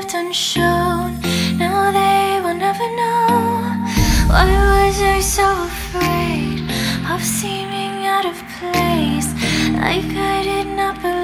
left unshown. Now they will never know. Why was I so afraid of seeming out of place, like I did not believe?